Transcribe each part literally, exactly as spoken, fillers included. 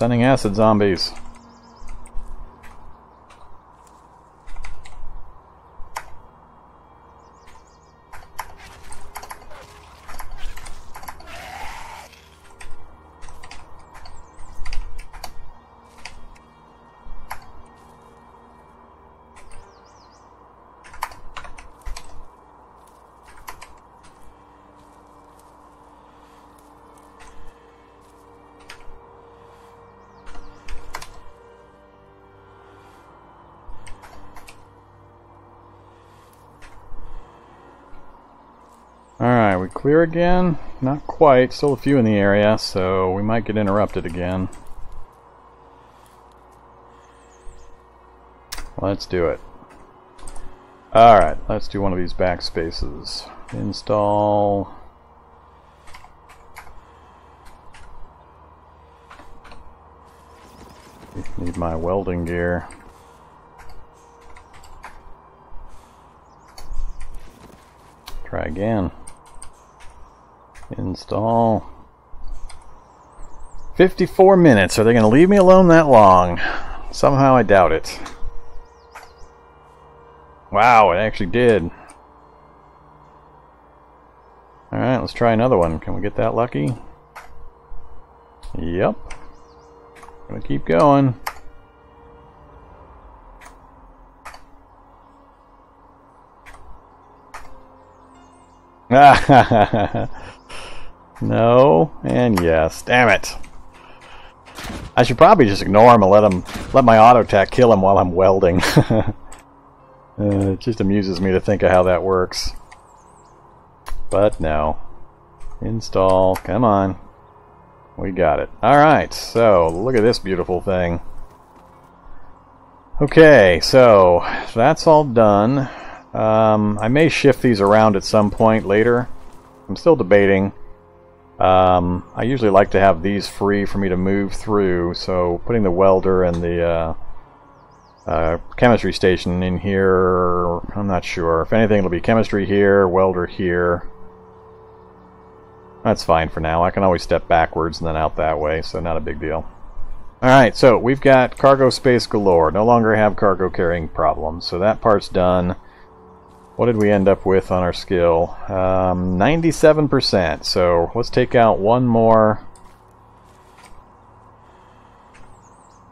Sending acid zombies. Alright, we clear again? Not quite. Still a few in the area, so we might get interrupted again. Let's do it. Alright, let's do one of these back spaces. Install... Need my welding gear. Try again. Install. fifty-four minutes. Are they going to leave me alone that long? Somehow I doubt it. Wow, it actually did. Alright, let's try another one. Can we get that lucky? Yep. Gonna keep going. Ah, no, and yes. Damn it. I should probably just ignore him and let him, let my auto-tack kill him while I'm welding. uh, it just amuses me to think of how that works. But no. Install. Come on. We got it. Alright, so look at this beautiful thing. Okay, so that's all done. Um, I may shift these around at some point later. I'm still debating. Um, I usually like to have these free for me to move through, so putting the welder and the uh, uh, chemistry station in here, I'm not sure. If anything, it'll be chemistry here, welder here. That's fine for now. I can always step backwards and then out that way, so not a big deal. Alright, so we've got cargo space galore. No longer have cargo carrying problems, so that part's done. What did we end up with on our skill? Um, ninety-seven percent, so let's take out one more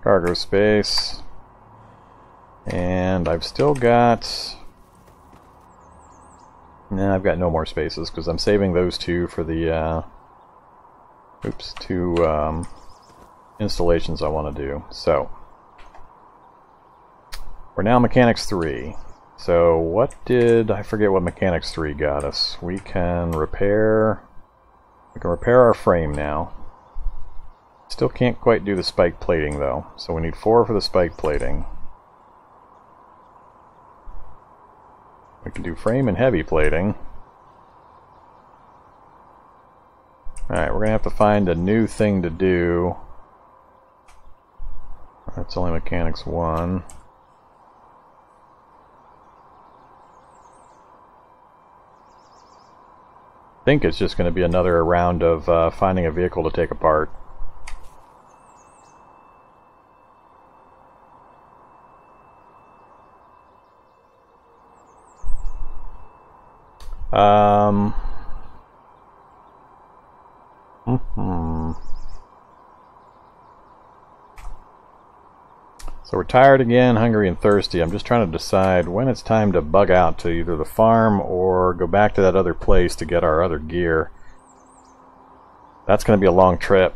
cargo space. And I've still got... Nah, I've got no more spaces because I'm saving those two for the uh, oops, two um, installations I want to do. So, we're now Mechanics three. So what did, I forget what Mechanics three got us. We can repair, we can repair our frame now. Still can't quite do the spike plating though, so we need four for the spike plating. We can do frame and heavy plating. Alright, we're going to have to find a new thing to do. That's only Mechanics one. I think it's just going to be another round of uh, finding a vehicle to take apart. Um. Mm-hmm. So we're tired again, hungry and thirsty. I'm just trying to decide when it's time to bug out to either the farm or go back to that other place to get our other gear. That's going to be a long trip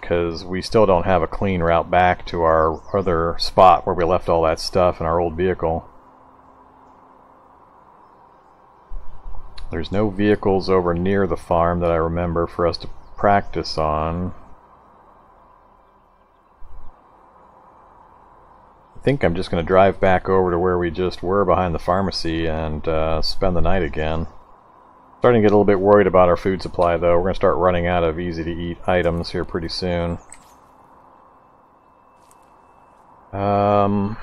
because we still don't have a clean route back to our other spot where we left all that stuff in our old vehicle. There's no vehicles over near the farm that I remember for us to practice on. I think I'm just going to drive back over to where we just were behind the pharmacy and uh, spend the night again. Starting to get a little bit worried about our food supply though. We're going to start running out of easy to eat items here pretty soon. Um,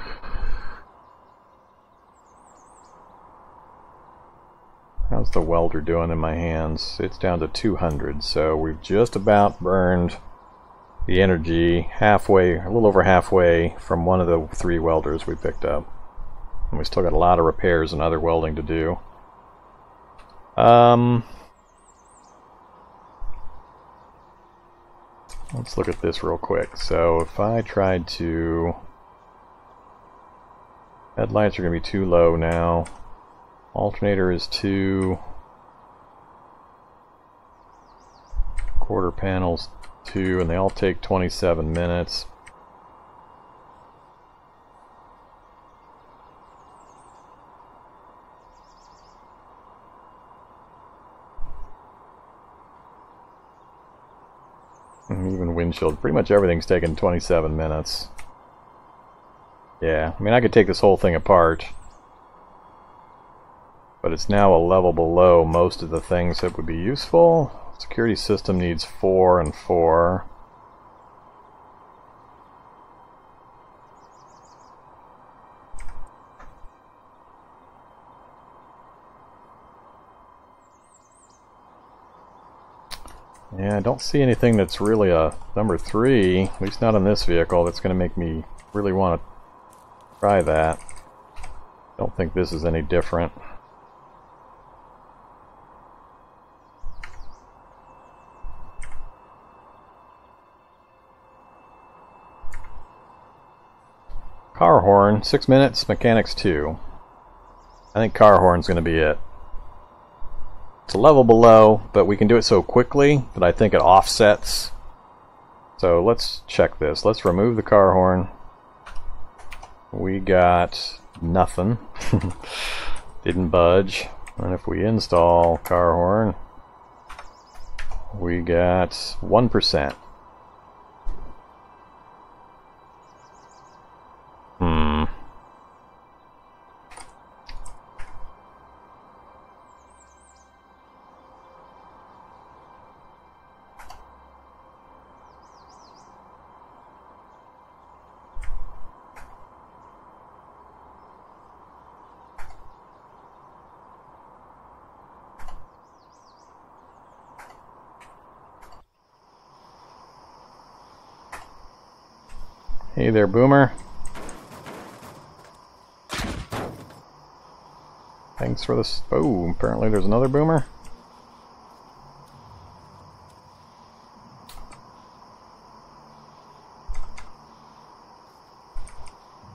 how's the welder doing in my hands? It's down to two hundred, so we've just about burned the energy halfway, a little over halfway from one of the three welders we picked up. And we still got a lot of repairs and other welding to do. Um, let's look at this real quick. So if I tried to... Headlights are going to be too low now. Alternator is two. Quarter panels two, and they all take twenty-seven minutes. And even windshield, pretty much everything's taking twenty-seven minutes. Yeah, I mean, I could take this whole thing apart, but it's now a level below most of the things that would be useful. Security system needs four and four. Yeah, I don't see anything that's really a number three, at least not on this vehicle, that's going to make me really want to try that. Don't think this is any different. Car horn, six minutes, mechanics two. I think car horn's going to be it. It's a level below, but we can do it so quickly that I think it offsets. So let's check this. Let's remove the car horn. We got nothing. Didn't budge. And if we install car horn, we got one percent. Hmm. Hey there, Boomer. Thanks for this. Oh, apparently there's another Boomer.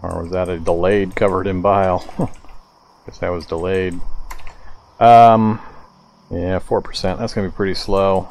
Or was that a delayed covered in bile? Guess that was delayed. Um, yeah, four percent. That's going to be pretty slow.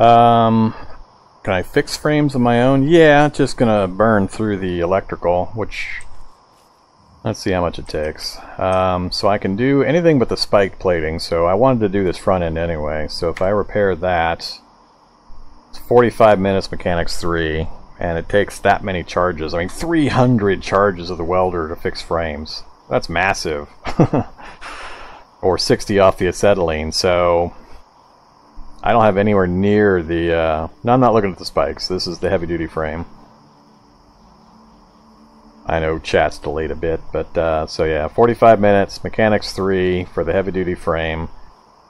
Um, can I fix frames of my own? Yeah, just gonna burn through the electrical, which, let's see how much it takes. Um, so I can do anything but the spike plating, so I wanted to do this front end anyway, so if I repair that, it's forty-five minutes, mechanics three, and it takes that many charges. I mean, three hundred charges of the welder to fix frames. That's massive. Or sixty off the acetylene, so... I don't have anywhere near the, uh, no, I'm not looking at the spikes. This is the heavy duty frame. I know chat's delayed a bit, but, uh, so yeah, forty-five minutes, mechanics three for the heavy duty frame,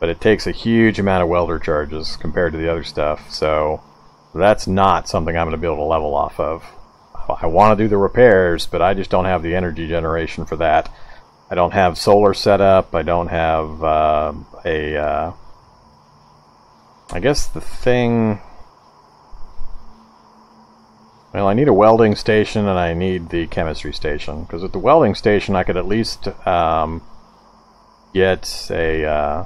but it takes a huge amount of welder charges compared to the other stuff, so that's not something I'm going to be able to level off of. I want to do the repairs, but I just don't have the energy generation for that. I don't have solar set up, I don't have, uh, a, uh, I guess the thing... Well, I need a welding station and I need the chemistry station. Because at the welding station I could at least um, get a uh,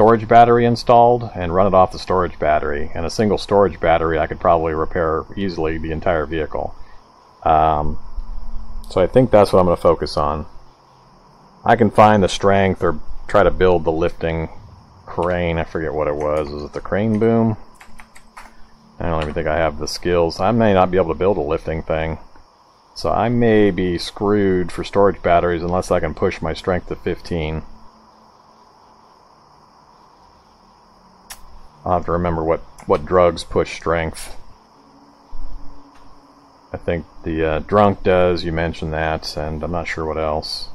storage battery installed and run it off the storage battery. And a single storage battery, I could probably repair easily the entire vehicle. Um, so I think that's what I'm going to focus on. I can find the strength or try to build the lifting crane. I forget what it was. Was it the crane boom? I don't even think I have the skills. I may not be able to build a lifting thing. So I may be screwed for storage batteries unless I can push my strength to fifteen. I'll have to remember what, what drugs push strength. I think the uh, drunk does, you mentioned that, and I'm not sure what else.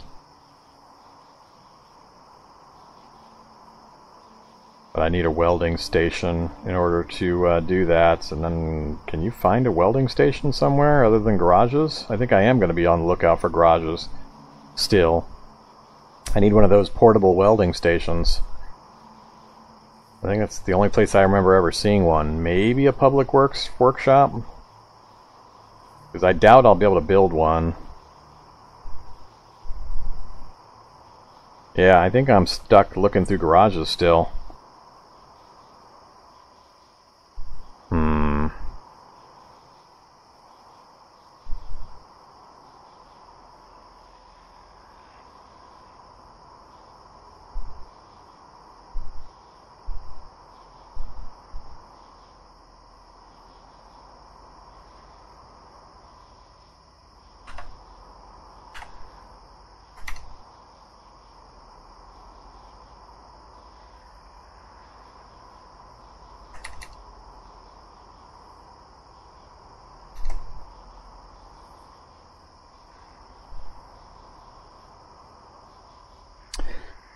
But I need a welding station in order to uh, do that. And then, can you find a welding station somewhere other than garages? I think I am going to be on the lookout for garages still. I need one of those portable welding stations. I think that's the only place I remember ever seeing one. Maybe a public works workshop? Because I doubt I'll be able to build one. Yeah, I think I'm stuck looking through garages still. Hmm.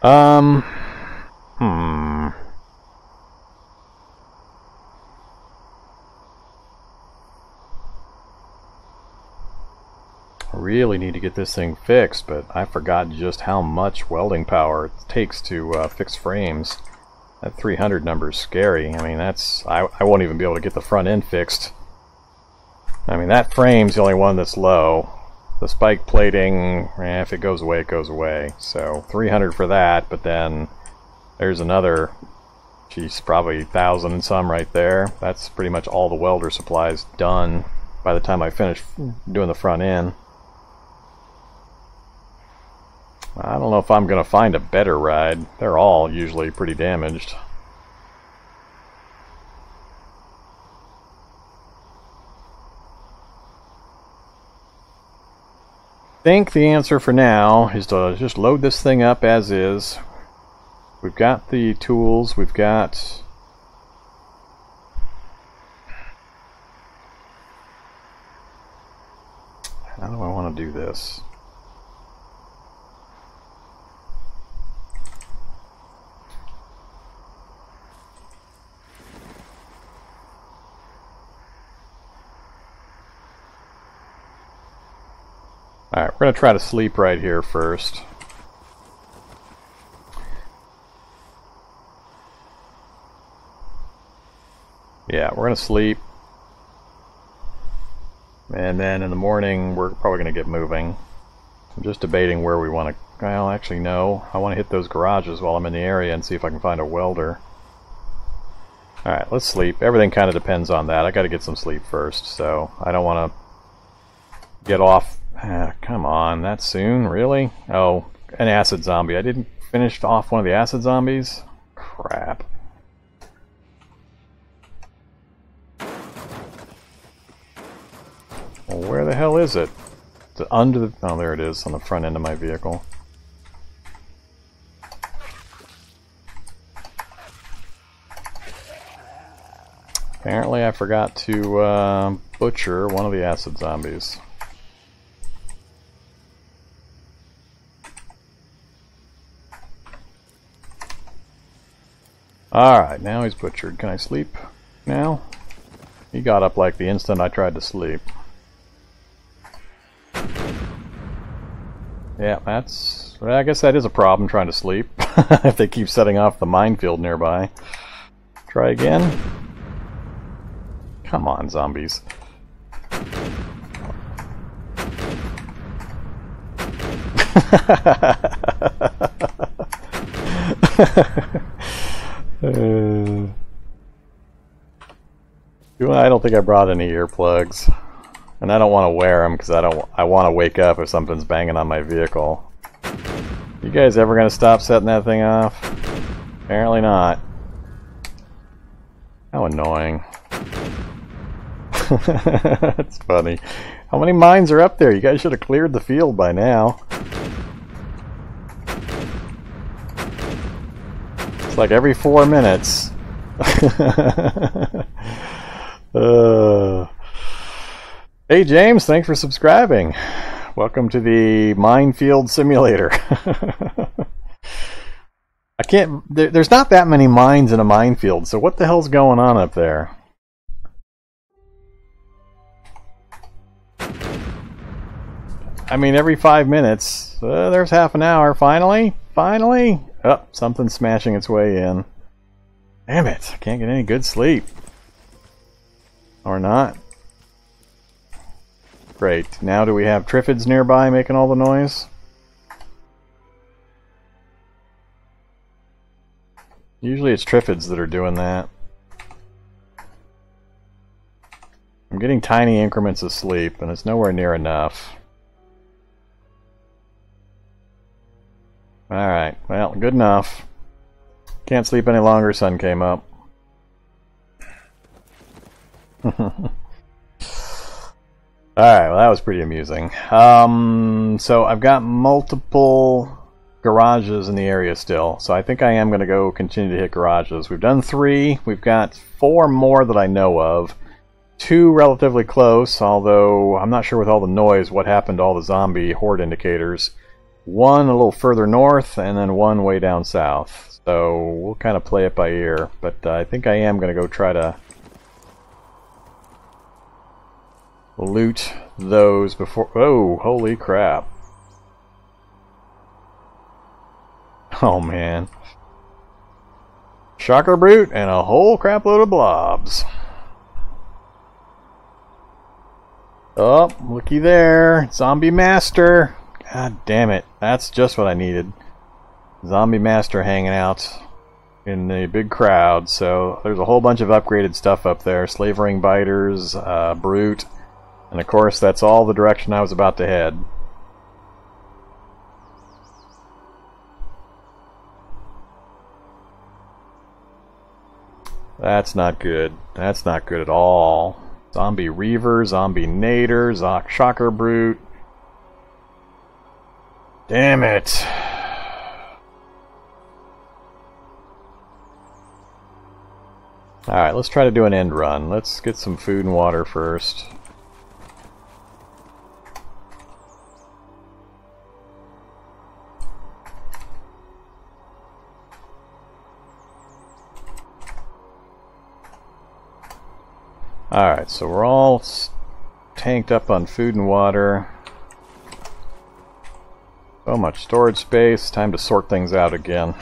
Um, hmm. I really need to get this thing fixed, but I forgot just how much welding power it takes to uh, fix frames. That three hundred number is scary. I mean, that's... I, I won't even be able to get the front end fixed. I mean, that frame's the only one that's low. The spike plating, eh, if it goes away, it goes away. So three hundred for that, but then there's another, geez, probably one thousand and some right there. That's pretty much all the welder supplies done by the time I finish doing the front end. I don't know if I'm going to find a better ride. They're all usually pretty damaged. I think the answer for now is to just load this thing up as is. We've got the tools, we've got... How do I want to do this? Alright, we're going to try to sleep right here first. Yeah, we're going to sleep. And then in the morning, we're probably going to get moving. I'm just debating where we want to... Well, actually, no. I want to hit those garages while I'm in the area and see if I can find a welder. Alright, let's sleep. Everything kind of depends on that. I got to get some sleep first, so I don't want to get off... Ah, come on, that soon? Really? Oh, an acid zombie. I didn't finish off one of the acid zombies? Crap. Well, where the hell is it? It's under the... Oh, there it is, on the front end of my vehicle. Apparently I forgot to uh, butcher one of the acid zombies. Alright, now he's butchered. Can I sleep now? He got up like the instant I tried to sleep. Yeah, that's... Well, I guess that is a problem, trying to sleep. If they keep setting off the minefield nearby. Try again. Come on, zombies. Uh, I don't think I brought any earplugs, and I don't want to wear them because I don't. I want to wake up if something's banging on my vehicle. You guys ever gonna stop setting that thing off? Apparently not. How annoying. That's funny. How many mines are up there? You guys should have cleared the field by now. It's like every four minutes. uh. Hey James, thanks for subscribing. Welcome to the minefield simulator. I can't, there, there's not that many mines in a minefield, so what the hell's going on up there? I mean, every five minutes, uh, there's half an hour, finally, finally, oh, something's smashing its way in. Damn it, I can't get any good sleep. Or not. Great, now do we have Triffids nearby making all the noise? Usually it's Triffids that are doing that. I'm getting tiny increments of sleep, and it's nowhere near enough. Alright, well, good enough. Can't sleep any longer, sun came up. Alright, well that was pretty amusing. Um, so I've got multiple garages in the area still, so I think I am going to go continue to hit garages. We've done three, we've got four more that I know of. Two relatively close, although I'm not sure with all the noise what happened to all the zombie horde indicators. One a little further north, and then one way down south. So we'll kind of play it by ear, but uh, I think I am going to go try to loot those before... Oh, holy crap. Oh, man. Shocker Brute and a whole crapload of blobs. Oh, looky there. Zombie Master. God damn it, that's just what I needed. Zombie Master hanging out in the big crowd, so there's a whole bunch of upgraded stuff up there. Slavering Biters, uh, Brute, and of course that's all the direction I was about to head. That's not good. That's not good at all. Zombie Reaver, Zombie Nader, Shocker Brute. Damn it. Alright, let's try to do an end run. Let's get some food and water first. Alright, so we're all tanked up on food and water. So much storage space. Time to sort things out again.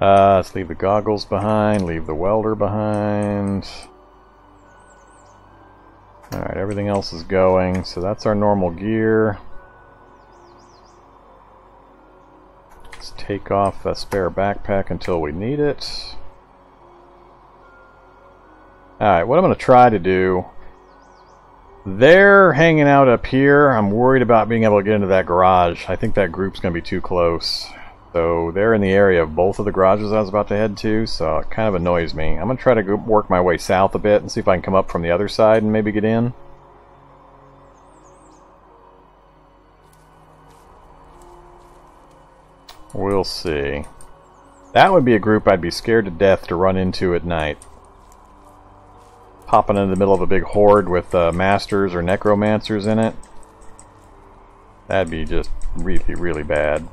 uh, let's leave the goggles behind. Leave the welder behind. Alright, everything else is going. So that's our normal gear. Let's take off a spare backpack until we need it. Alright, what I'm going to try to do... They're hanging out up here. I'm worried about being able to get into that garage. I think that group's going to be too close. So they're in the area of both of the garages I was about to head to, so it kind of annoys me. I'm going to try to go work my way south a bit and see if I can come up from the other side and maybe get in. We'll see. That would be a group I'd be scared to death to run into at night. Popping in the middle of a big horde with uh, masters or necromancers in it. That'd be just really, really bad.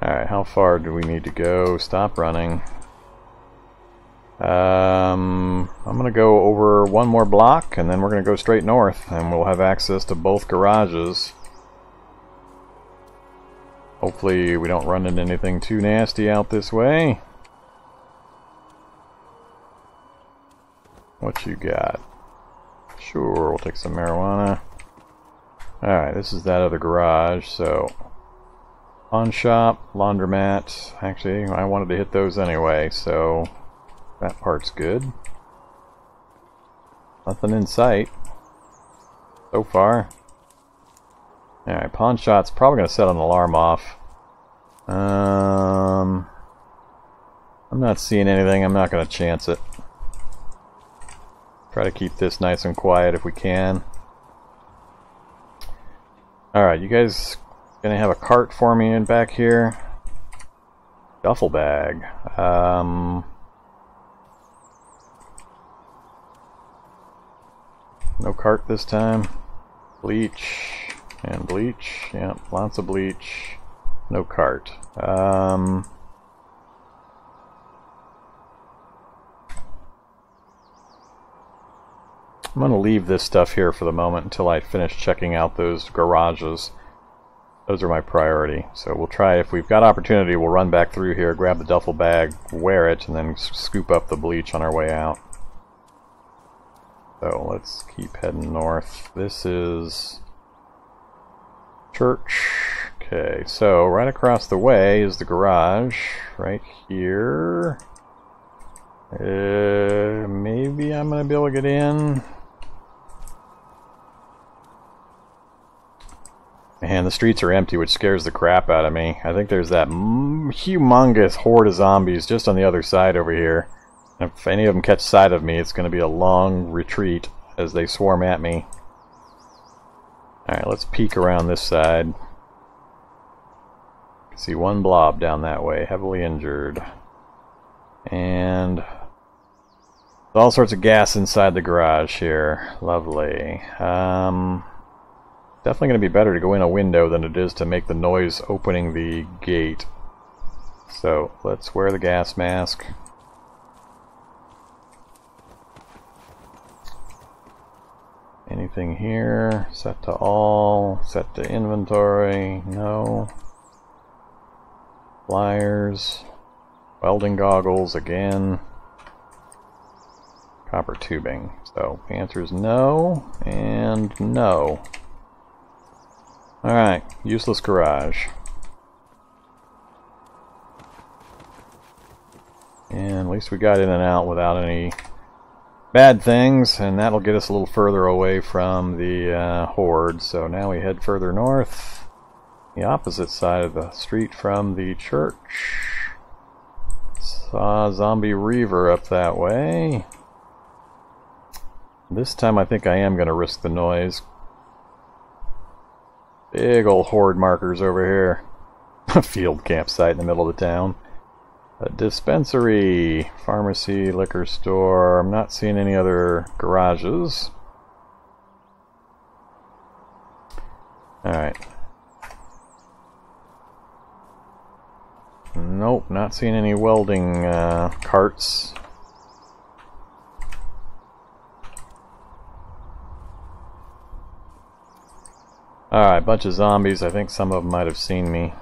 Alright, how far do we need to go? Stop running. Um, I'm going to go over one more block and then we're going to go straight north and we'll have access to both garages. Hopefully we don't run into anything too nasty out this way. What you got? Sure, we'll take some marijuana. Alright, this is that other garage, so Pawn shop, laundromat. Actually, I wanted to hit those anyway, so that part's good. Nothing in sight so far. Alright, pawn shop's probably going to set an alarm off. Um, I'm not seeing anything. I'm not going to chance it. Try to keep this nice and quiet if we can. Alright, you guys gonna have a cart for me in back here? Duffel bag. Um, no cart this time. Bleach and bleach. Yep, lots of bleach. No cart. Um, I'm going to leave this stuff here for the moment until I finish checking out those garages. Those are my priority. So we'll try, if we've got opportunity, we'll run back through here, grab the duffel bag, wear it, and then scoop up the bleach on our way out. So let's keep heading north. This is church. Okay, so right across the way is the garage. Right here. Uh, maybe I'm going to be able to get in. Man, the streets are empty, which scares the crap out of me. I think there's that m humongous horde of zombies just on the other side over here. And if any of them catch sight of me, it's going to be a long retreat as they swarm at me. Alright, let's peek around this side. See one blob down that way, heavily injured. And there's all sorts of gas inside the garage here. Lovely. Um... Definitely going to be better to go in a window than it is to make the noise opening the gate. So let's wear the gas mask. Anything here? Set to all. Set to inventory. No. Pliers. Welding goggles again. Copper tubing. So the answer is no and no. Alright, useless garage. And at least we got in and out without any bad things, and that'll get us a little further away from the uh, horde. So now we head further north, the opposite side of the street from the church. Saw zombie reaver up that way. This time I think I am going to risk the noise. Big old horde markers over here. A field campsite in the middle of the town. A dispensary, pharmacy, liquor store. I'm not seeing any other garages. Alright. Nope, not seeing any welding uh, carts. Alright, bunch of zombies. I think some of them might have seen me.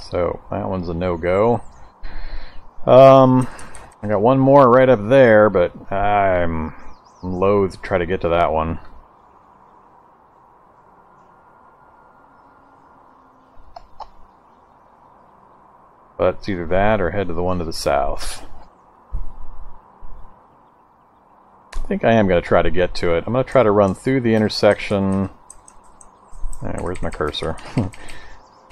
So, that one's a no-go. Um, I got one more right up there, but I'm loath to try to get to that one. But it's either that or head to the one to the south. I think I am going to try to get to it. I'm going to try to run through the intersection. Alright, where's my cursor?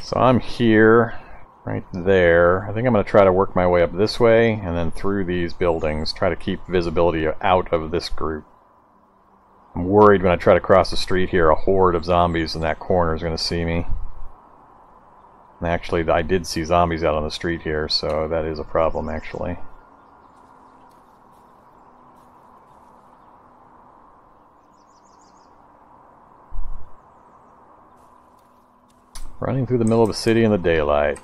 So I'm here, right there. I think I'm going to try to work my way up this way and then through these buildings. Try to keep visibility out of this group. I'm worried when I try to cross the street here, a horde of zombies in that corner is going to see me. And actually, I did see zombies out on the street here, so that is a problem, actually. Running through the middle of a city in the daylight.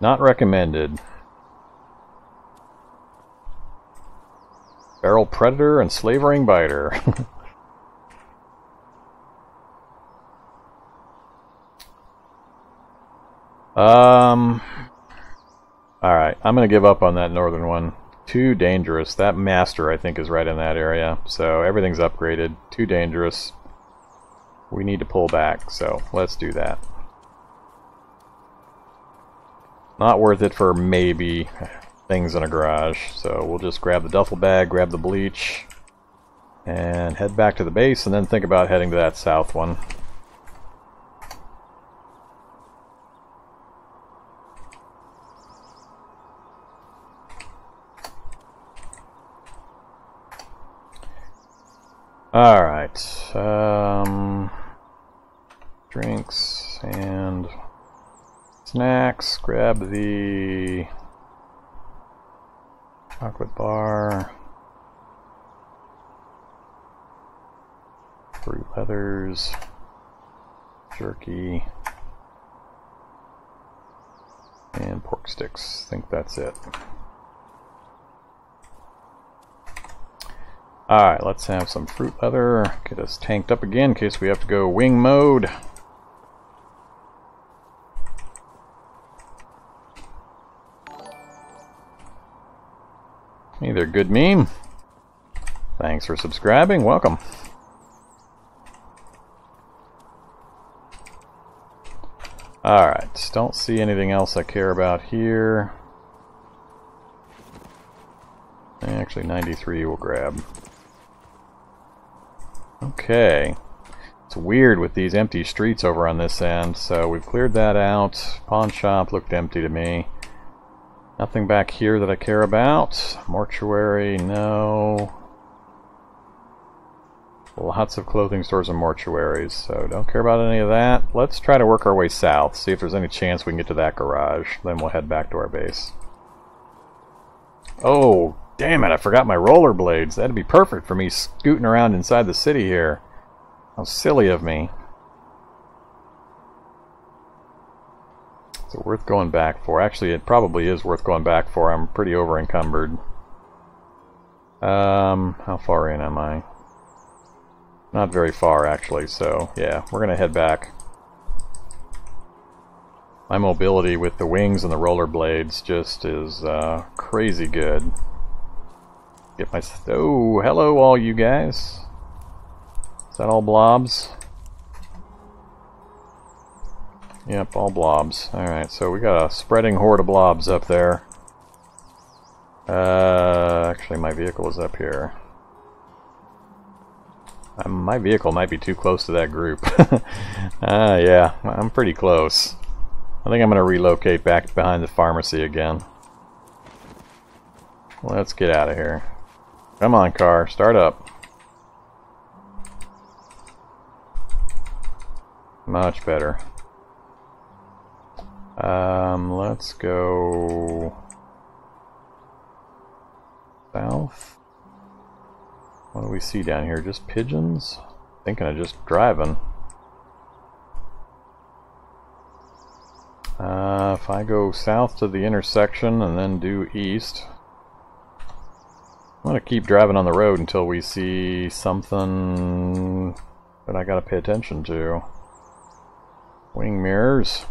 Not recommended. Feral predator and slavering biter. um. Alright, I'm going to give up on that northern one. Too dangerous. That master, I think, is right in that area. So everything's upgraded. Too dangerous. We need to pull back, so let's do that. Not worth it for maybe things in a garage. So we'll just grab the duffel bag, grab the bleach, and head back to the base, and then think about heading to that south one. Alright, um, drinks and snacks, grab the chocolate bar, fruit leathers, jerky, and pork sticks. I think that's it. Alright, let's have some fruit leather, get us tanked up again in case we have to go wing mode. Hey there, good meme. Thanks for subscribing, welcome. Alright, don't see anything else I care about here. Actually, ninety-three we'll grab. Okay, it's weird with these empty streets over on this end, so we've cleared that out. Pawn shop looked empty to me. Nothing back here that I care about. Mortuary, no. Lots of clothing stores and mortuaries, so don't care about any of that. Let's try to work our way south, see if there's any chance we can get to that garage. Then we'll head back to our base. Oh, damn it, I forgot my rollerblades. That'd be perfect for me scooting around inside the city here. How silly of me. Is it worth going back for? Actually, it probably is worth going back for. I'm pretty over-encumbered. Um, how far in am I? Not very far, actually, so yeah, we're going to head back. My mobility with the wings and the rollerblades just is uh, crazy good. Get my st oh, hello all you guys. Is that all blobs? Yep, all blobs. Alright, so we got a spreading horde of blobs up there. Uh, actually, my vehicle is up here. Um, my vehicle might be too close to that group. Ah, uh, yeah, I'm pretty close. I think I'm going to relocate back behind the pharmacy again. Let's get out of here. Come on, car, start up. Much better. Um, let's go south. What do we see down here? Just pigeons? I'm thinking of just driving. Uh, if I go south to the intersection and then due east, I'm going to keep driving on the road until we see something that I got to pay attention to. Wing mirrors.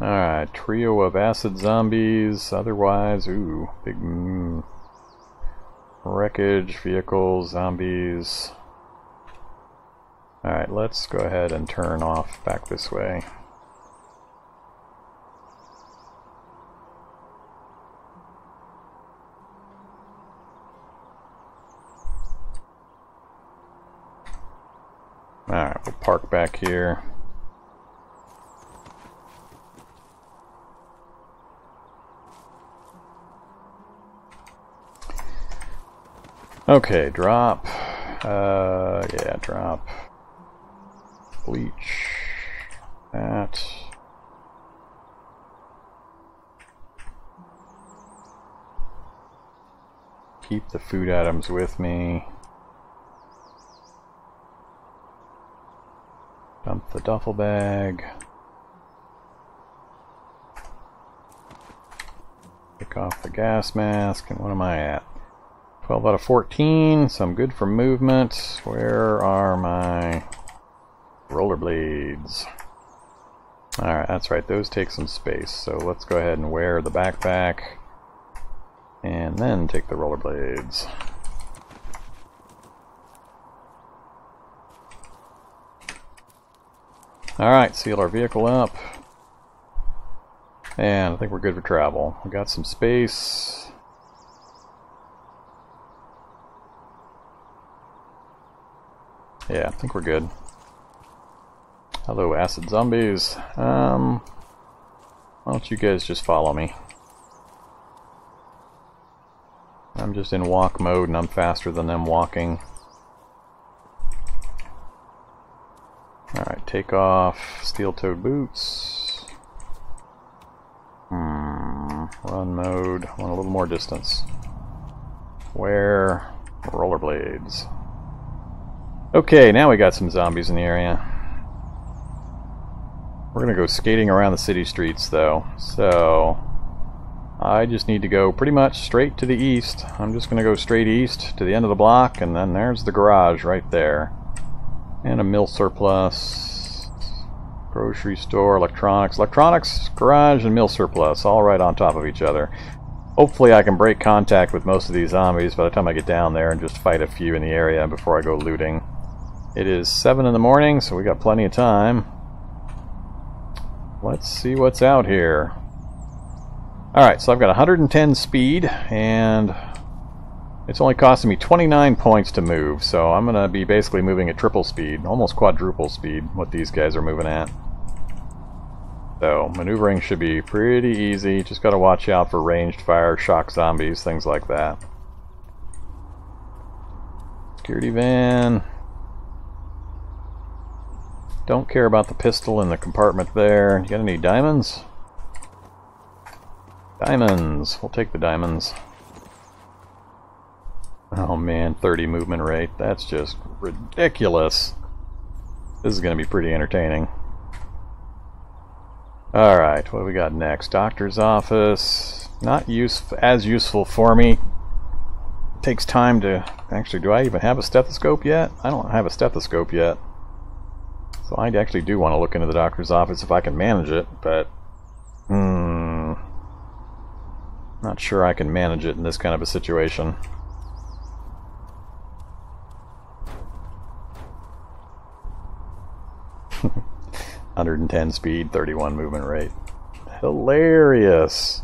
Alright, trio of acid zombies, otherwise, ooh, big mm, wreckage, vehicles, zombies. Alright, let's go ahead and turn off back this way. Alright, we'll park back here. Okay, drop. Uh, yeah, drop. Bleach. That. Keep the food items with me. Dump the duffel bag. Take off the gas mask. And what am I at? twelve out of fourteen, so I'm good for movement. Where are my rollerblades? Alright, that's right, those take some space. So let's go ahead and wear the backpack and then take the rollerblades. Alright, seal our vehicle up. And I think we're good for travel. We got some space. Yeah, I think we're good. Hello, acid zombies. Um, why don't you guys just follow me? I'm just in walk mode and I'm faster than them walking. Alright, take off steel-toed boots. Hmm, run mode. I want a little more distance. Wear rollerblades. Okay, now we got some zombies in the area. We're gonna go skating around the city streets though, so I just need to go pretty much straight to the east. I'm just gonna go straight east to the end of the block, and then there's the garage right there. And a mill surplus, grocery store, electronics. Electronics, garage, and mill surplus, all right on top of each other. Hopefully I can break contact with most of these zombies by the time I get down there and just fight a few in the area before I go looting. It is seven in the morning, so we got plenty of time. Let's see what's out here. Alright, so I've got one hundred ten speed, and it's only costing me twenty-nine points to move, so I'm gonna be basically moving at triple speed, almost quadruple speed, what these guys are moving at. So, maneuvering should be pretty easy, just gotta watch out for ranged fire, shock zombies, things like that. Security van. Don't care about the pistol in the compartment there. You got any diamonds? Diamonds! We'll take the diamonds. Oh man, thirty movement rate. That's just ridiculous. This is going to be pretty entertaining. Alright, what do we got next? Doctor's office. Not use as useful for me. It takes time to... Actually, do I even have a stethoscope yet? I don't have a stethoscope yet. So I actually do want to look into the doctor's office if I can manage it, but hmm, not sure I can manage it in this kind of a situation. one hundred ten speed, thirty-one movement rate. Hilarious!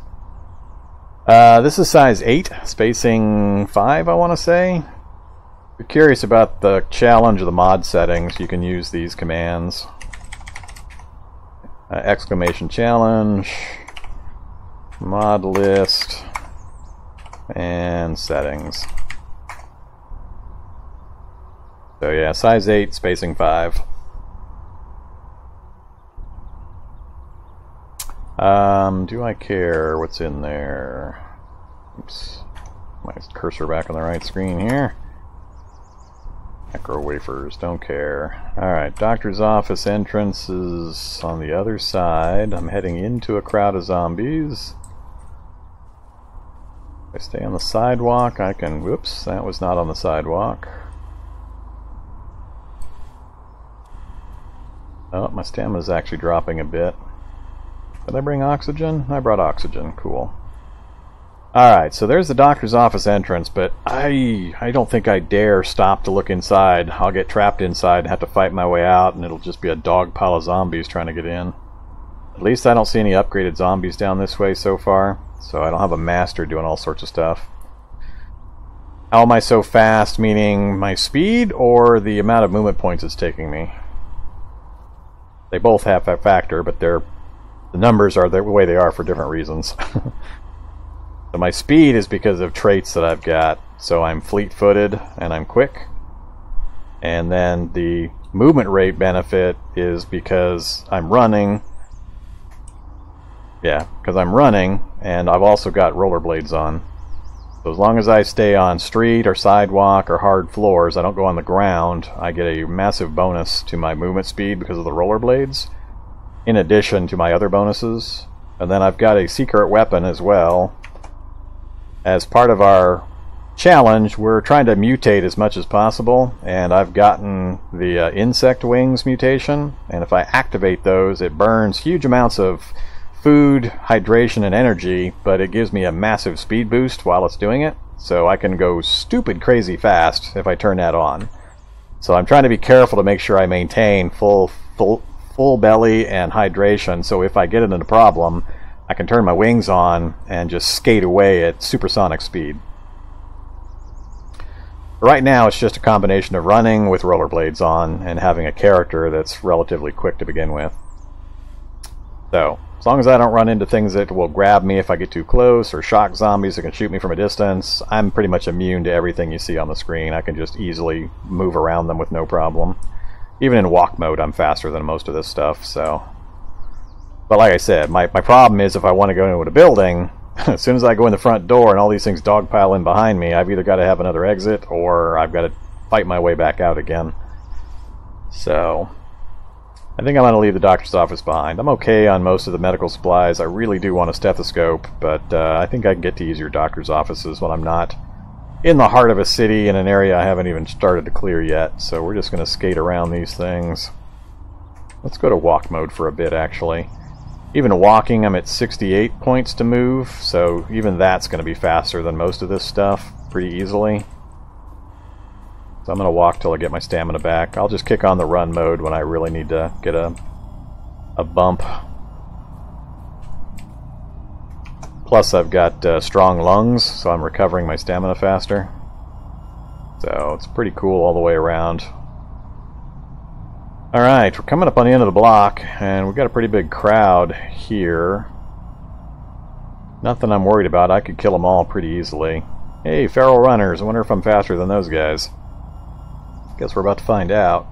Uh, this is size eight, spacing five, I want to say. If you're curious about the challenge of the mod settings, you can use these commands. Uh, exclamation challenge, mod list, and settings. So yeah, size eight, spacing five. Um, do I care what's in there? Oops. My cursor back on the right screen here. Macro wafers, don't care. Alright, doctor's office entrance is on the other side. I'm heading into a crowd of zombies. If I stay on the sidewalk, I can... Whoops, that was not on the sidewalk. Oh, my stamina's actually dropping a bit. Did I bring oxygen? I brought oxygen, cool. Alright, so there's the doctor's office entrance, but I I don't think I dare stop to look inside. I'll get trapped inside and have to fight my way out, and it'll just be a dog pile of zombies trying to get in. At least I don't see any upgraded zombies down this way so far, so I don't have a master doing all sorts of stuff. How am I so fast, meaning my speed or the amount of movement points it's taking me? They both have a factor, but they're, the numbers are the way they are for different reasons. So my speed is because of traits that I've got, so I'm fleet-footed and I'm quick. And then the movement rate benefit is because I'm running. Yeah, because I'm running, and I've also got rollerblades on. So as long as I stay on street or sidewalk or hard floors, I don't go on the ground, I get a massive bonus to my movement speed because of the rollerblades, in addition to my other bonuses. And then I've got a secret weapon as well. As part of our challenge, we're trying to mutate as much as possible, and I've gotten the uh, insect wings mutation, and if I activate those, it burns huge amounts of food, hydration, and energy, but it gives me a massive speed boost while it's doing it, so I can go stupid crazy fast if I turn that on. So I'm trying to be careful to make sure I maintain full, full full belly and hydration, so if I get into a problem, I can turn my wings on and just skate away at supersonic speed. Right now, it's just a combination of running with rollerblades on and having a character that's relatively quick to begin with. So, as long as I don't run into things that will grab me if I get too close, or shock zombies that can shoot me from a distance, I'm pretty much immune to everything you see on the screen. I can just easily move around them with no problem. Even in walk mode, I'm faster than most of this stuff, so... But like I said, my, my problem is if I want to go into a building, as soon as I go in the front door and all these things dogpile in behind me, I've either got to have another exit or I've got to fight my way back out again. So, I think I'm going to leave the doctor's office behind. I'm okay on most of the medical supplies. I really do want a stethoscope, but uh, I think I can get to easier doctor's offices when I'm not in the heart of a city in an area I haven't even started to clear yet. So we're just going to skate around these things. Let's go to walk mode for a bit, actually. Even walking, I'm at sixty-eight points to move, so even that's going to be faster than most of this stuff pretty easily. So I'm going to walk till I get my stamina back. I'll just kick on the run mode when I really need to get a, a bump. Plus I've got uh, strong lungs, so I'm recovering my stamina faster. So it's pretty cool all the way around. Alright, we're coming up on the end of the block, and we've got a pretty big crowd here. Nothing I'm worried about. I could kill them all pretty easily. Hey, feral runners. I wonder if I'm faster than those guys. Guess we're about to find out.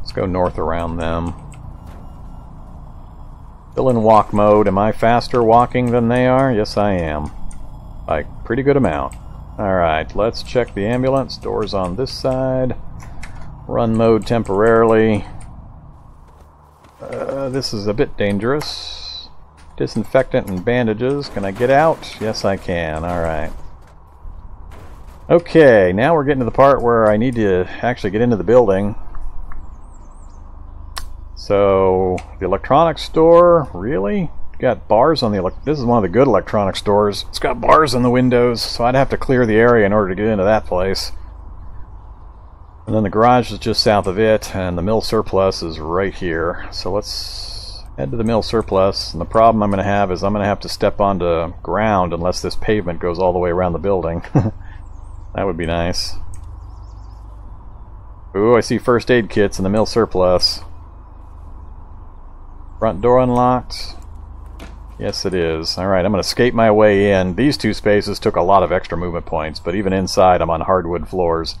Let's go north around them. Still in walk mode. Am I faster walking than they are? Yes, I am. By a pretty good amount. Alright, let's check the ambulance. Doors on this side. Run mode temporarily. Uh, this is a bit dangerous. Disinfectant and bandages. Can I get out? Yes, I can. Alright. Okay, now we're getting to the part where I need to actually get into the building. So, the electronics store? Really? Got bars on the ele- This is one of the good electronic stores. It's got bars on the windows, so I'd have to clear the area in order to get into that place. And then the garage is just south of it, and the mill surplus is right here. So let's head to the mill surplus, and the problem I'm going to have is I'm going to have to step onto ground unless this pavement goes all the way around the building. That would be nice. Ooh, I see first aid kits in the mill surplus. Front door unlocked. Yes, it is. Alright, I'm going to skate my way in. These two spaces took a lot of extra movement points, but even inside I'm on hardwood floors.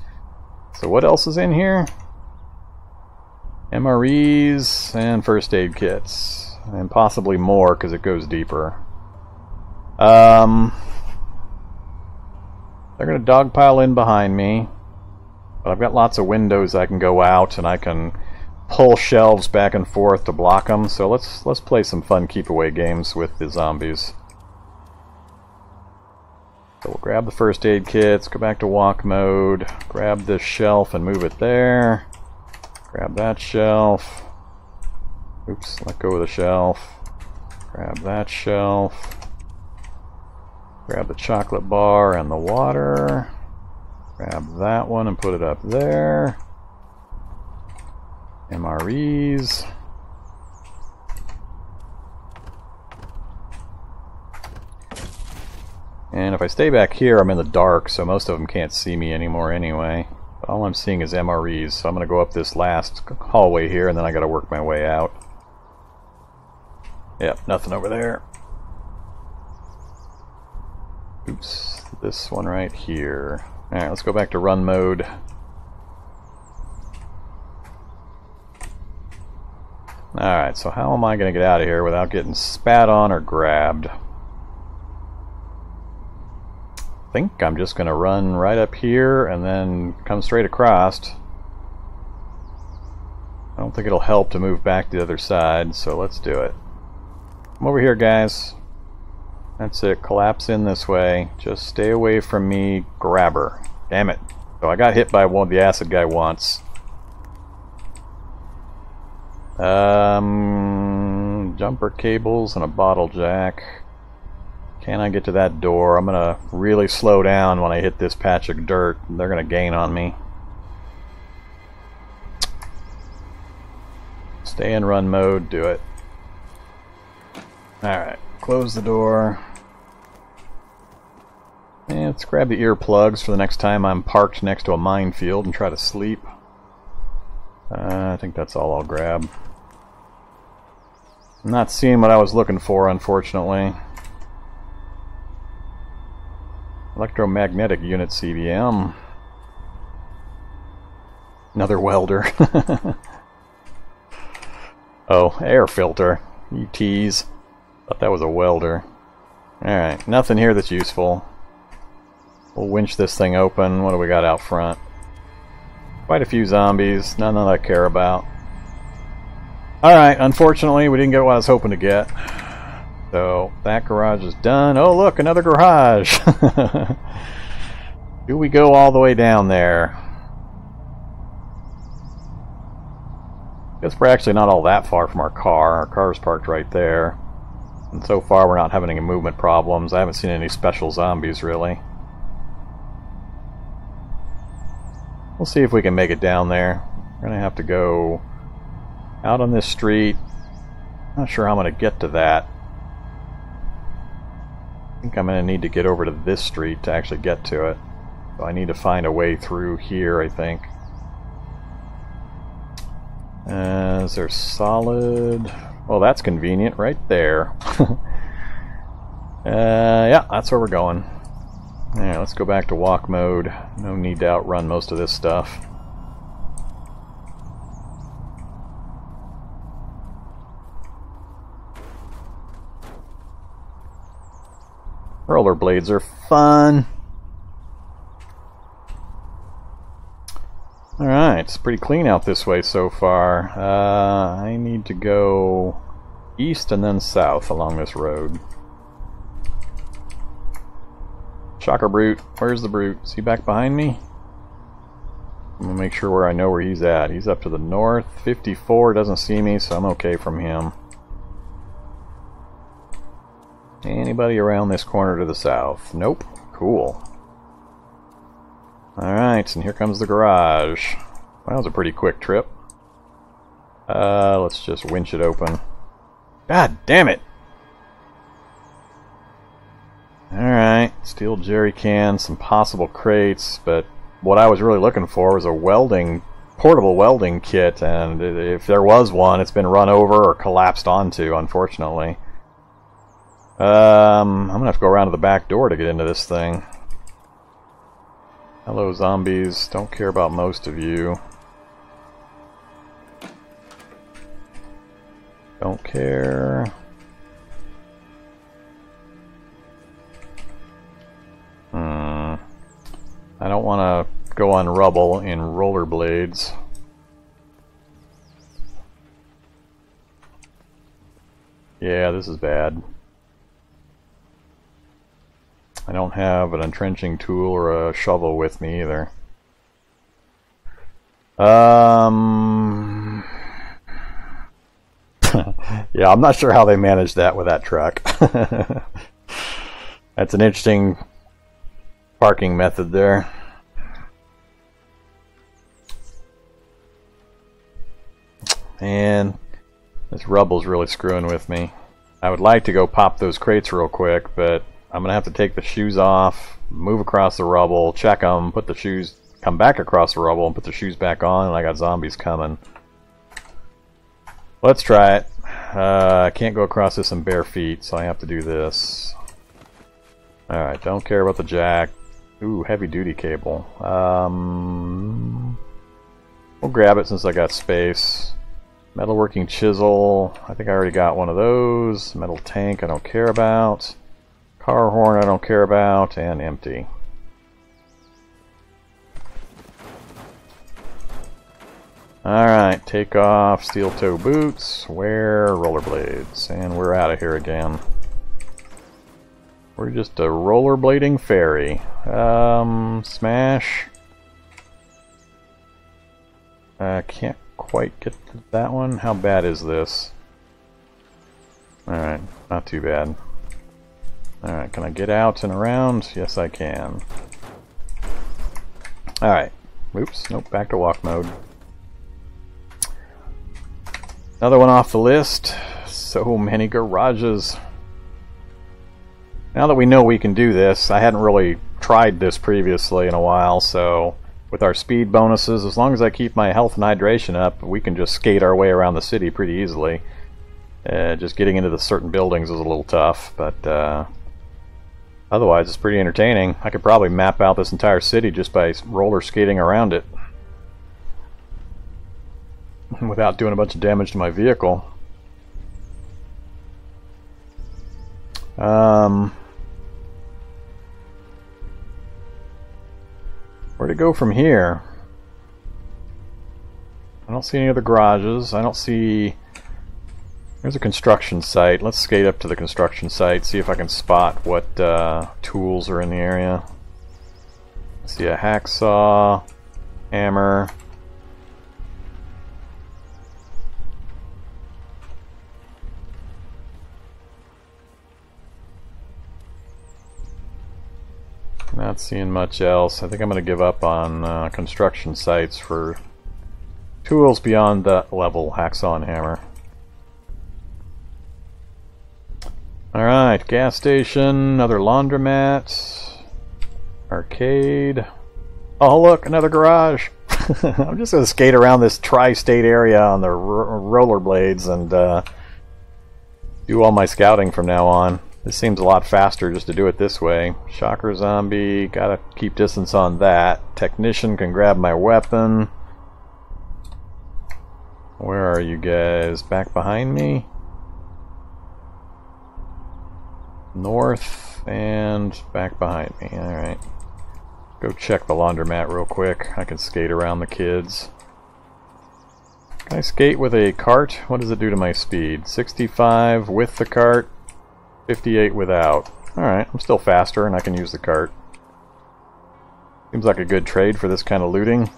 So what else is in here? M R Es and first aid kits. And possibly more because it goes deeper. Um, they're going to dogpile in behind me. But I've got lots of windows I can go out and I can pull shelves back and forth to block them. So let's, let's play some fun keep-away games with the zombies. So we'll grab the first aid kits, go back to walk mode, grab this shelf and move it there, grab that shelf, oops, let go of the shelf, grab that shelf, grab the chocolate bar and the water, grab that one and put it up there, M R Es, and if I stay back here, I'm in the dark, so most of them can't see me anymore anyway. But all I'm seeing is M R Es, so I'm going to go up this last hallway here, and then I got to work my way out. Yep, nothing over there. Oops, this one right here. Alright, let's go back to run mode. Alright, so how am I going to get out of here without getting spat on or grabbed? I think I'm just going to run right up here and then come straight across. I don't think it'll help to move back to the other side, so let's do it. Come over here, guys. That's it. Collapse in this way. Just stay away from me, grabber. Damn it. So I got hit by one of the acid guy once. Um, jumper cables and a bottle jack. Can I get to that door? I'm going to really slow down when I hit this patch of dirt. They're going to gain on me. Let's Stay in run mode, do it. Alright, close the door. And let's grab the earplugs for the next time I'm parked next to a minefield and try to sleep. Uh, I think that's all I'll grab. I'm not seeing what I was looking for, unfortunately. Electromagnetic unit C B M. Another welder. Oh, air filter. You tease. Thought that was a welder. Alright, nothing here that's useful. We'll winch this thing open. What do we got out front? Quite a few zombies. None that I care about. Alright, unfortunately we didn't get what I was hoping to get. So, that garage is done. Oh look, another garage! Do we go all the way down there? Guess we're actually not all that far from our car. Our car's parked right there. And so far we're not having any movement problems. I haven't seen any special zombies really. We'll see if we can make it down there. We're gonna have to go out on this street. Not sure how I'm gonna get to that. I think I'm gonna need to get over to this street to actually get to it. So I need to find a way through here, I think. Uh, is there solid? Well, that's convenient, right there. uh, yeah, that's where we're going. Alright, let's go back to walk mode. No need to outrun most of this stuff. Rollerblades are fun! Alright, it's pretty clean out this way so far. Uh, I need to go east and then south along this road. Shocker Brute. Where's the Brute? Is he back behind me? I'm gonna make sure where I know where he's at. He's up to the north. fifty-four doesn't see me, so I'm okay from him. Anybody around this corner to the south? Nope. Cool. Alright, and here comes the garage. That was a pretty quick trip. Uh, let's just winch it open. God damn it! Alright, steel jerry cans, some possible crates, but what I was really looking for was a welding, portable welding kit, and if there was one, it's been run over or collapsed onto, unfortunately. Um, I'm gonna have to go around to the back door to get into this thing. Hello zombies, don't care about most of you. Don't care. Hmm. I don't want to go on rubble in rollerblades. Yeah, this is bad. I don't have an entrenching tool or a shovel with me either. Um, yeah, I'm not sure how they managed that with that truck. That's an interesting parking method there. And this rubble's really screwing with me. I would like to go pop those crates real quick, but I'm going to have to take the shoes off, move across the rubble, check them, put the shoes, come back across the rubble and put the shoes back on, and I got zombies coming. Let's try it. Uh, I can't go across this in bare feet, so I have to do this. Alright, don't care about the jack. Ooh, heavy duty cable. Um, we'll grab it since I got space. Metalworking chisel. I think I already got one of those. Metal tank I don't care about. Car horn I don't care about, and empty. Alright, take off steel toe boots, wear rollerblades, and we're out of here again. We're just a rollerblading fairy. Um, smash. I can't quite get to that one. How bad is this? Alright, not too bad. Alright, can I get out and around? Yes, I can. Alright. Oops, nope, back to walk mode. Another one off the list. So many garages. Now that we know we can do this, I hadn't really tried this previously in a while, so with our speed bonuses, as long as I keep my health and hydration up, we can just skate our way around the city pretty easily. Uh, just getting into the certain buildings is a little tough, but uh, otherwise it's pretty entertaining. I could probably map out this entire city just by roller skating around it without doing a bunch of damage to my vehicle. Um, where to go from here? I don't see any other garages. I don't see... There's a construction site. Let's skate up to the construction site, see if I can spot what uh, tools are in the area. I see a hacksaw, hammer. Not seeing much else. I think I'm going to give up on uh, construction sites for tools beyond that level, hacksaw and hammer. Alright, gas station, another laundromat, arcade. Oh look, another garage! I'm just going to skate around this tri-state area on the rollerblades and uh, do all my scouting from now on. This seems a lot faster just to do it this way. Shocker zombie, gotta keep distance on that. Technician can grab my weapon. Where are you guys? Back behind me? North and back behind me. Alright. Go check the laundromat real quick. I can skate around the kids. Can I skate with a cart? What does it do to my speed? sixty-five with the cart. fifty-eight without. Alright, I'm still faster and I can use the cart. Seems like a good trade for this kind of looting.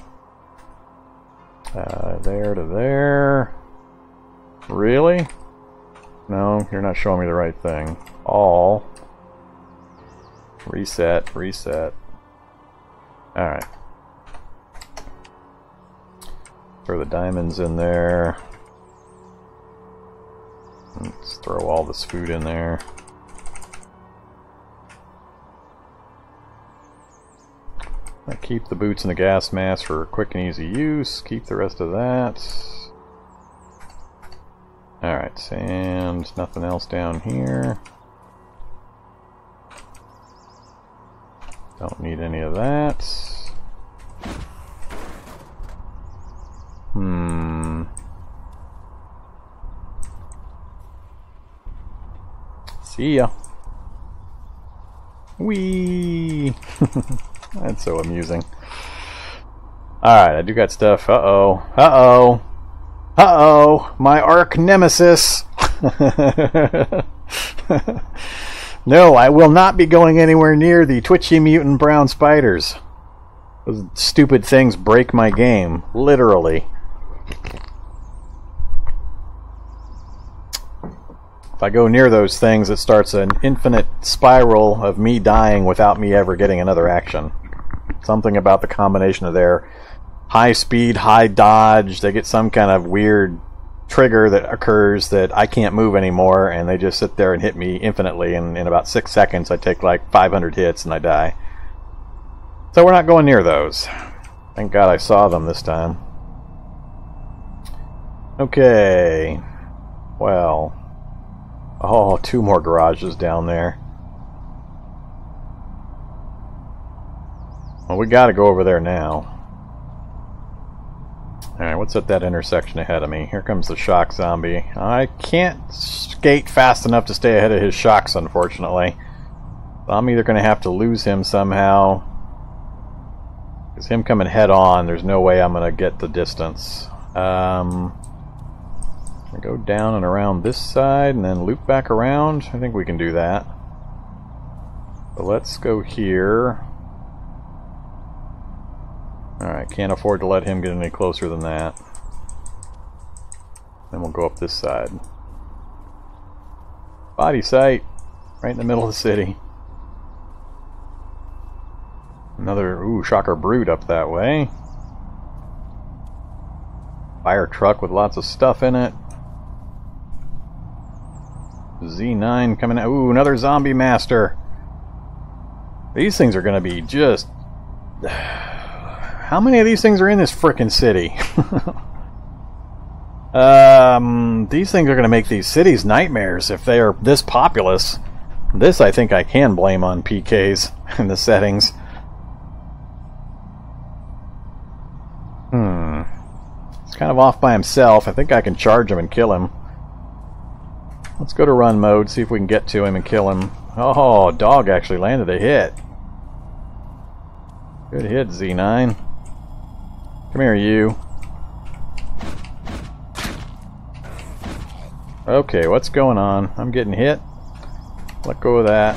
Uh, there to there. Really? No, you're not showing me the right thing. All. Reset, reset. Alright. Throw the diamonds in there. Let's throw all this food in there. I keep the boots and the gas mask for quick and easy use. Keep the rest of that. Alright, and nothing else down here. Don't need any of that. Hmm... See ya. Whee! That's so amusing. Alright, I do got stuff. Uh-oh. Uh-oh. Uh-oh! My arch nemesis! No, I will not be going anywhere near the twitchy mutant brown spiders. Those stupid things break my game. Literally. If I go near those things, it starts an infinite spiral of me dying without me ever getting another action. Something about the combination of their high speed, high dodge, they get some kind of weird trigger that occurs that I can't move anymore, and they just sit there and hit me infinitely, and in about six seconds I take like five hundred hits and I die. So we're not going near those. Thank God I saw them this time. Okay. Well... Oh, two more garages down there. Well, we gotta go over there now. Alright, what's at that intersection ahead of me? Here comes the shock zombie. I can't skate fast enough to stay ahead of his shocks, unfortunately. So I'm either gonna have to lose him somehow. Because him coming head on, there's no way I'm gonna get the distance. Um... I go down and around this side and then loop back around. I think we can do that. But let's go here. Alright, can't afford to let him get any closer than that. Then we'll go up this side. Body site! Right in the middle of the city. Another, ooh, shocker brood up that way. Fire truck with lots of stuff in it. Z nine coming out. Ooh, another zombie master. These things are going to be just... How many of these things are in this frickin' city? um, these things are going to make these cities nightmares if they are this populous. This, I think I can blame on P K's and the settings. Hmm. He's kind of off by himself. I think I can charge him and kill him. Let's go to run mode, see if we can get to him and kill him. Oh, dog actually landed a hit. Good hit, Z nine. Come here, you. Okay, what's going on? I'm getting hit. Let go of that.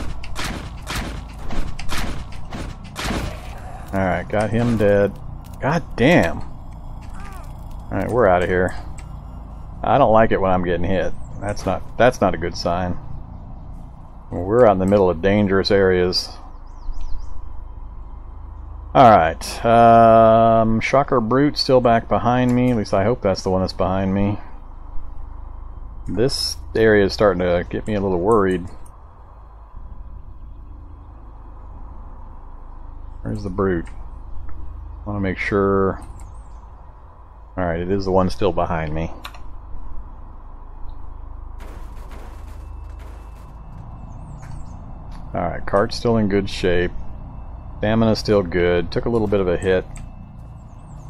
Alright, got him dead. God damn. Alright, we're out of here. I don't like it when I'm getting hit. That's not that's not a good sign. We're out in the middle of dangerous areas. Alright. Um, Shocker Brute still back behind me. At least I hope that's the one that's behind me. This area is starting to get me a little worried. Where's the Brute? I want to make sure... Alright, it is the one still behind me. Alright, cart's still in good shape. Stamina's still good. Took a little bit of a hit.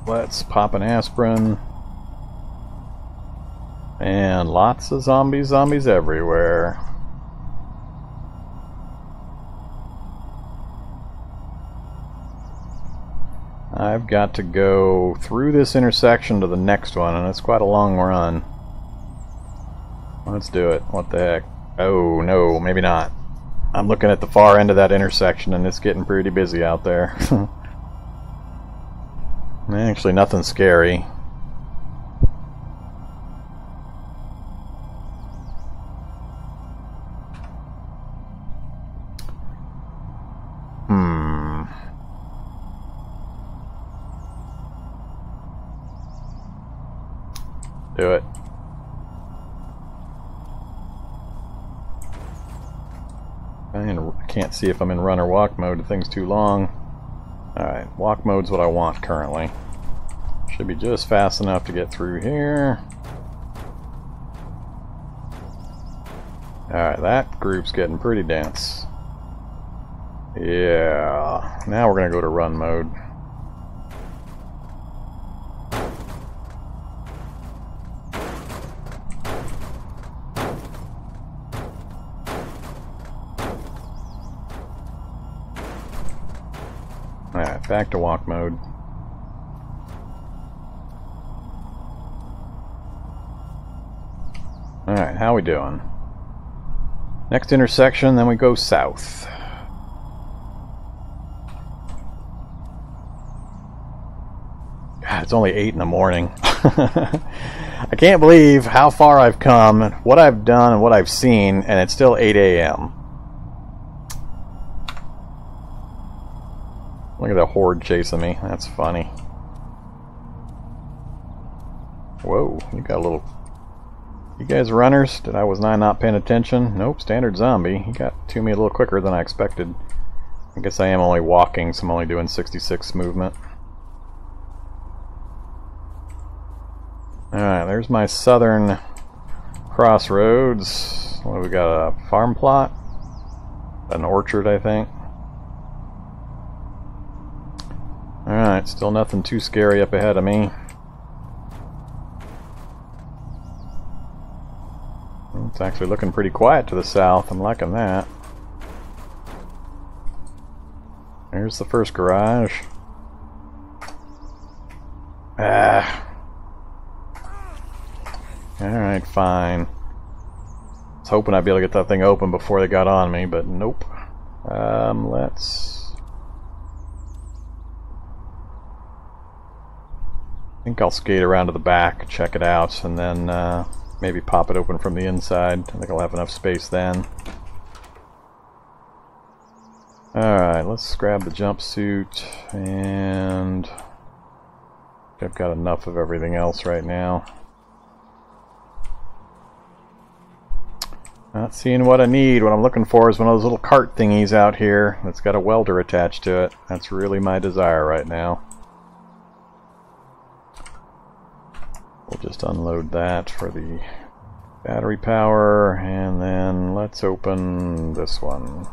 Let's pop an aspirin. And lots of zombies, zombies everywhere. I've got to go through this intersection to the next one, and it's quite a long run. Let's do it. What the heck? Oh, no, maybe not. I'm looking at the far end of that intersection and it's getting pretty busy out there. Actually, nothing scary. Hmm. Do it. I can't see if I'm in run or walk mode. The thing's too long. Alright, walk mode's what I want currently. Should be just fast enough to get through here. Alright, that group's getting pretty dense. Yeah. Now we're going to go to run mode. Alright, back to walk mode. Alright, how we doing? Next intersection, then we go south. God, it's only eight in the morning. I can't believe how far I've come, what I've done, and what I've seen, and it's still eight A M Look at that horde chasing me. That's funny. Whoa, you got a little... You guys runners? Did I was I not paying attention? Nope, standard zombie. He got to me a little quicker than I expected. I guess I am only walking, so I'm only doing sixty-six movement. Alright, there's my southern crossroads. What do we got? A farm plot? An orchard, I think. Alright, still nothing too scary up ahead of me. It's actually looking pretty quiet to the south. I'm liking that. There's the first garage. Ah. Alright, fine. I was hoping I'd be able to get that thing open before they got on me, but nope. Um, let's... I think I'll skate around to the back, check it out, and then uh, maybe pop it open from the inside. I think I'll have enough space then. Alright, let's grab the jumpsuit, and I've got enough of everything else right now. Not seeing what I need. What I'm looking for is one of those little cart thingies out here that's got a welder attached to it. That's really my desire right now. We'll just unload that for the battery power, and then let's open this one.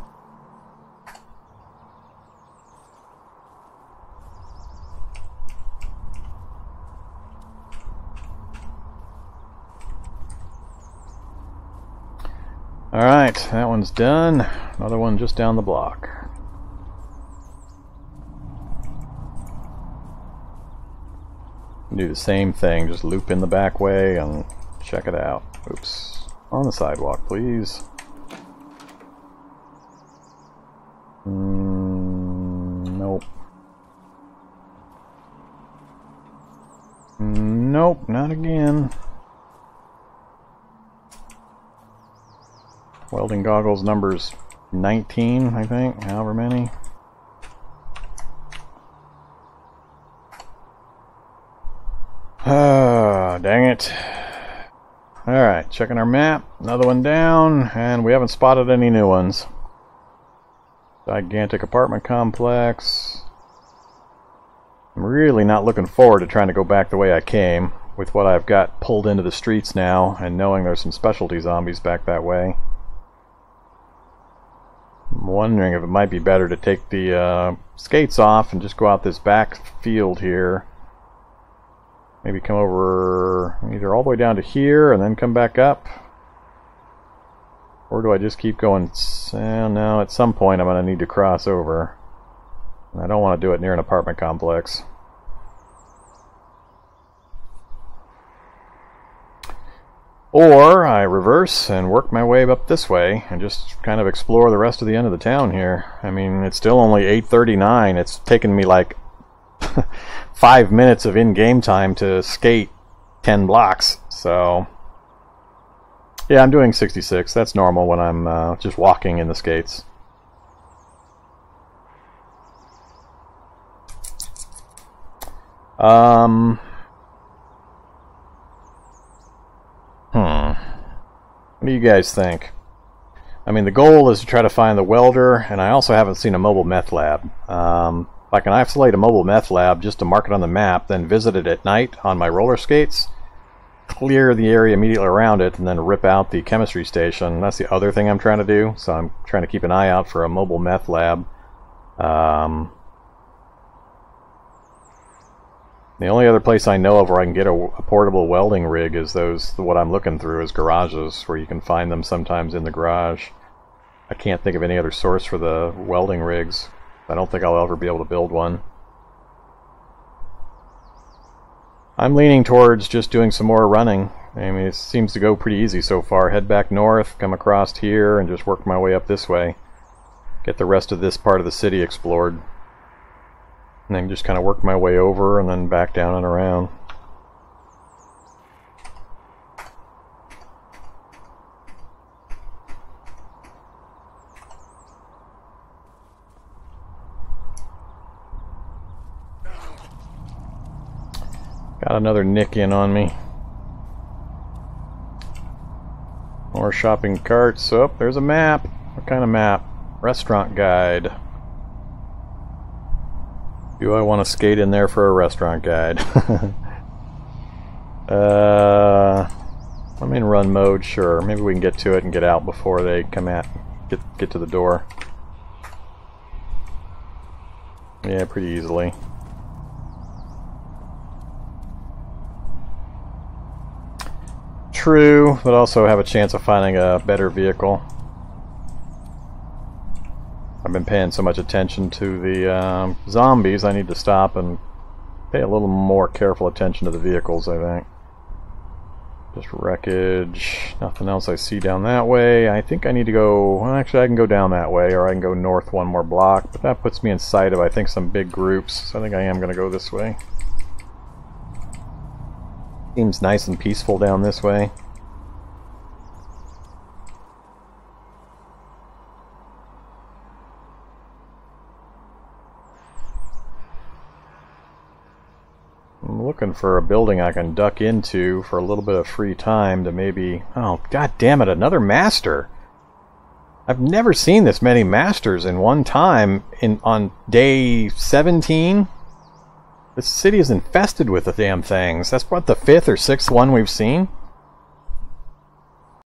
Alright, that one's done. Another one just down the block. Do the same thing, just loop in the back way and check it out. Oops. On the sidewalk, please. Mm, nope. Nope, not again. Welding goggles numbers nineteen, I think, however many. Ah, dang it. Alright, checking our map. Another one down, and we haven't spotted any new ones. Gigantic apartment complex. I'm really not looking forward to trying to go back the way I came, with what I've got pulled into the streets now, and knowing there's some specialty zombies back that way. I'm wondering if it might be better to take the uh, skates off and just go out this back field here. Maybe come over either all the way down to here and then come back up. Or do I just keep going? Oh, no, at some point I'm going to need to cross over. And I don't want to do it near an apartment complex. Or I reverse and work my way up this way and just kind of explore the rest of the end of the town here. I mean, it's still only eight thirty-nine. It's taken me like five minutes of in-game time to skate ten blocks. So, yeah, I'm doing sixty-six. That's normal when I'm uh, just walking in the skates. Um... Hmm. What do you guys think? I mean, the goal is to try to find the welder, and I also haven't seen a mobile meth lab. Um, if I can isolate a mobile meth lab just to mark it on the map, then visit it at night on my roller skates, clear the area immediately around it, and then rip out the chemistry station. That's the other thing I'm trying to do, so I'm trying to keep an eye out for a mobile meth lab. Um... The only other place I know of where I can get a, a portable welding rig is those, what I'm looking through is garages, where you can find them sometimes in the garage. I can't think of any other source for the welding rigs. I don't think I'll ever be able to build one. I'm leaning towards just doing some more running. I mean, it seems to go pretty easy so far. Head back north, come across here, and just work my way up this way. Get the rest of this part of the city explored. And then just kind of work my way over and then back down and around. Got another nick in on me. More shopping carts. Oh, there's a map. What kind of map? Restaurant guide. Do I want to skate in there for a restaurant guide? uh, I'm in run mode, sure. Maybe we can get to it and get out before they come at get get to the door. Yeah, pretty easily. True, but also have a chance of finding a better vehicle. I've been paying so much attention to the um, zombies, I need to stop and pay a little more careful attention to the vehicles, I think. Just wreckage, nothing else I see down that way. I think I need to go, well, actually I can go down that way, or I can go north one more block, but that puts me in sight of, I think, some big groups, so I think I am going to go this way. Seems nice and peaceful down this way. I'm looking for a building I can duck into for a little bit of free time to maybe... Oh, god damn it, another master! I've never seen this many masters in one time in on day seventeen. This city is infested with the damn things. That's what, the fifth or sixth one we've seen?